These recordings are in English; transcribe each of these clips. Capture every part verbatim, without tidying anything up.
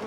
Huh?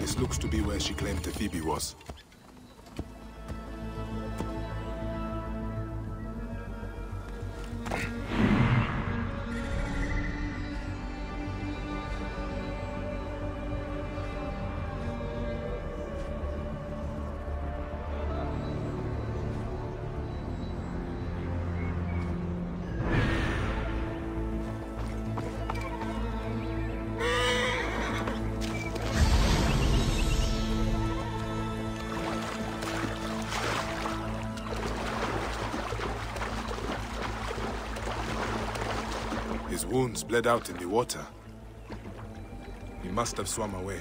This looks to be where she claimed Tefibi was. Wounds bled out in the water. He must have swum away.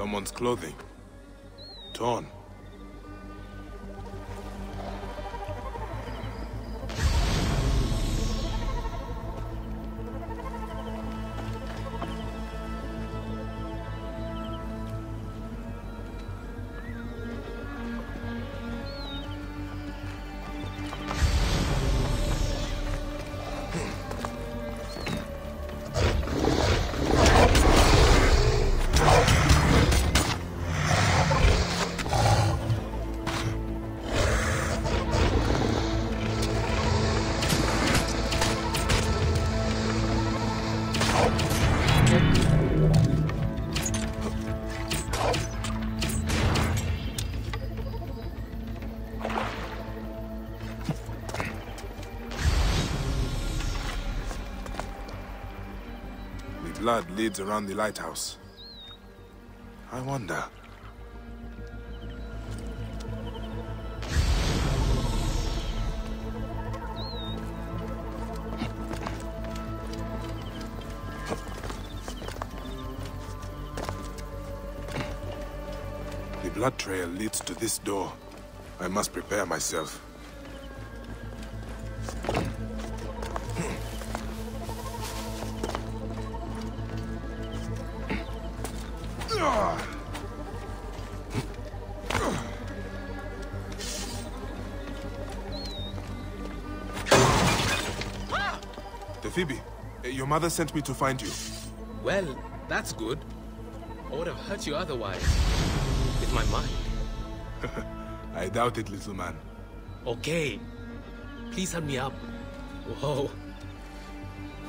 Someone's clothing. Torn. Blood leads around the lighthouse. I wonder. The blood trail leads to this door. I must prepare myself. Phoebe, your mother sent me to find you. Well, that's good. I would have hurt you otherwise. With my mind. I doubt it, little man. Okay. Please help me up. Whoa.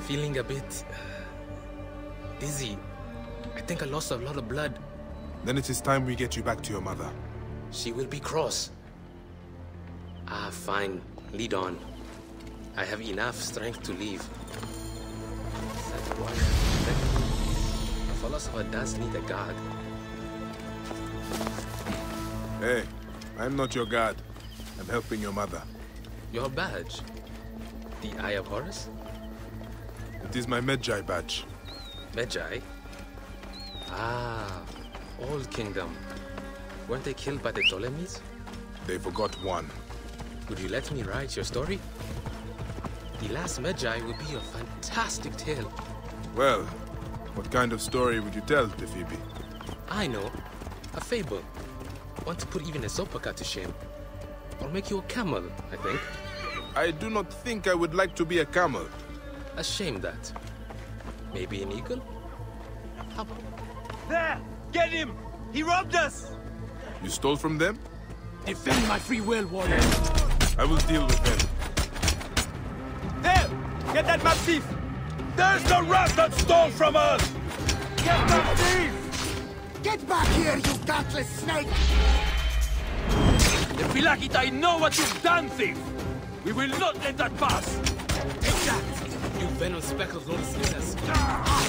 Feeling a bit dizzy. I think I lost a lot of blood. Then it is time we get you back to your mother. She will be cross. Ah, fine. Lead on. I have enough strength to leave. A philosopher does need a guard. Hey, I'm not your guard. I'm helping your mother. Your badge? The Eye of Horus? It is my Medjai badge. Medjai? Ah, Old Kingdom. Weren't they killed by the Ptolemies? They forgot one. Would you let me write your story? The Last Magi will be a fantastic tale. Well, what kind of story would you tell, Tefibi? I know. A fable. Want to put even a Zopaka to shame. Or make you a camel, I think. I do not think I would like to be a camel. A shame that. Maybe an eagle? How... There! Get him! He robbed us! You stole from them? Defend my free will, warrior! I will deal with them. There! Get that mad thief! There's the rat that stole from us! Get that thief! Get back here, you gutless snake! The Vilakit, I know what you've done, thief! We will not let that pass! Take that! You venom-speckled Lord Slingers! Ah!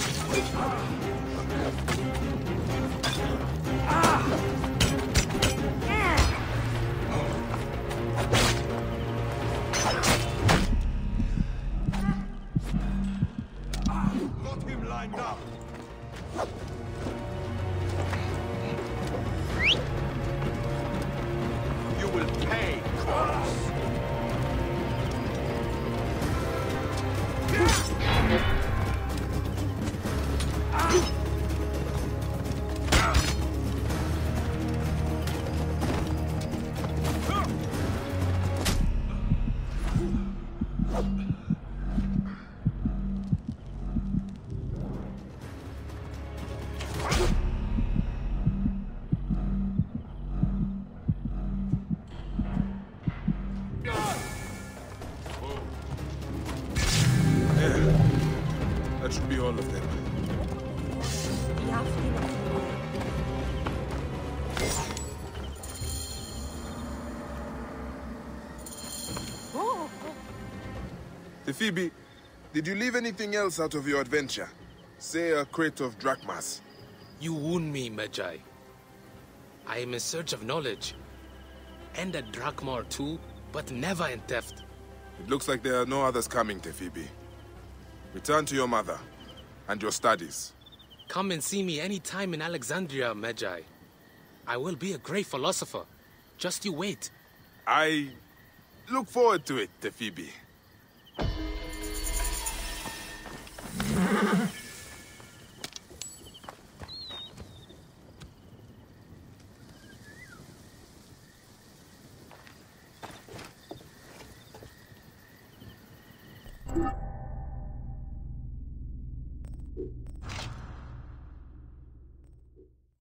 Phoebe, did you leave anything else out of your adventure? Say a crate of drachmas. You wound me, Medjai. I am in search of knowledge. And a drachma or two, but never in theft. It looks like there are no others coming, Tefibi. Return to your mother and your studies. Come and see me any time in Alexandria, Medjai. I will be a great philosopher. Just you wait. I look forward to it, Tefibi. Thank you.